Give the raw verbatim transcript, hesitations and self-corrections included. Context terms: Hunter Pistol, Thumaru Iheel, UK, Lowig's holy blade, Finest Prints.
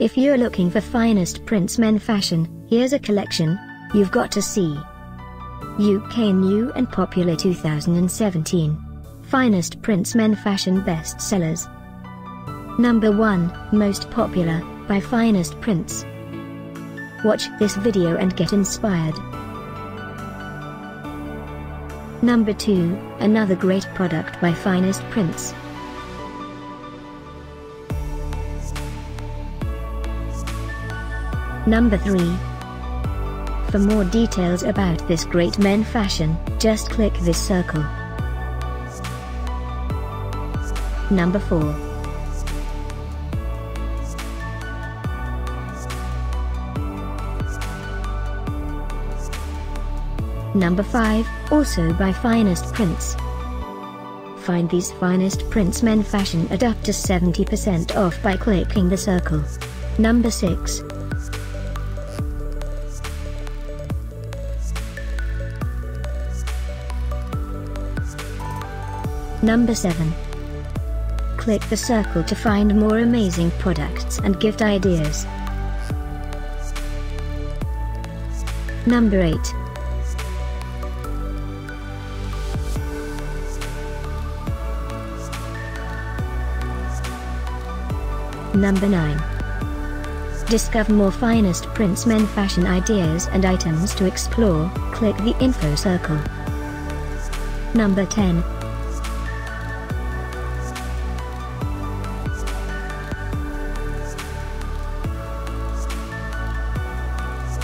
If you're looking for Finest Prints men fashion, here's a collection you've got to see. U K new and popular two thousand seventeen. Finest Prints men fashion best sellers. Number one, most popular, by Finest Prints. Watch this video and get inspired. Number two, another great product by Finest Prints. Number three. For more details about this great men fashion, just click this circle. Number four. Number five, also by Finest Prints. Find these Finest Prints men fashion at up to seventy percent off by clicking the circle. Number six. Number seven. Click the circle to find more amazing products and gift ideas. Number eight. Number nine. Discover more Finest Prints men fashion ideas and items to explore, click the info circle. Number ten.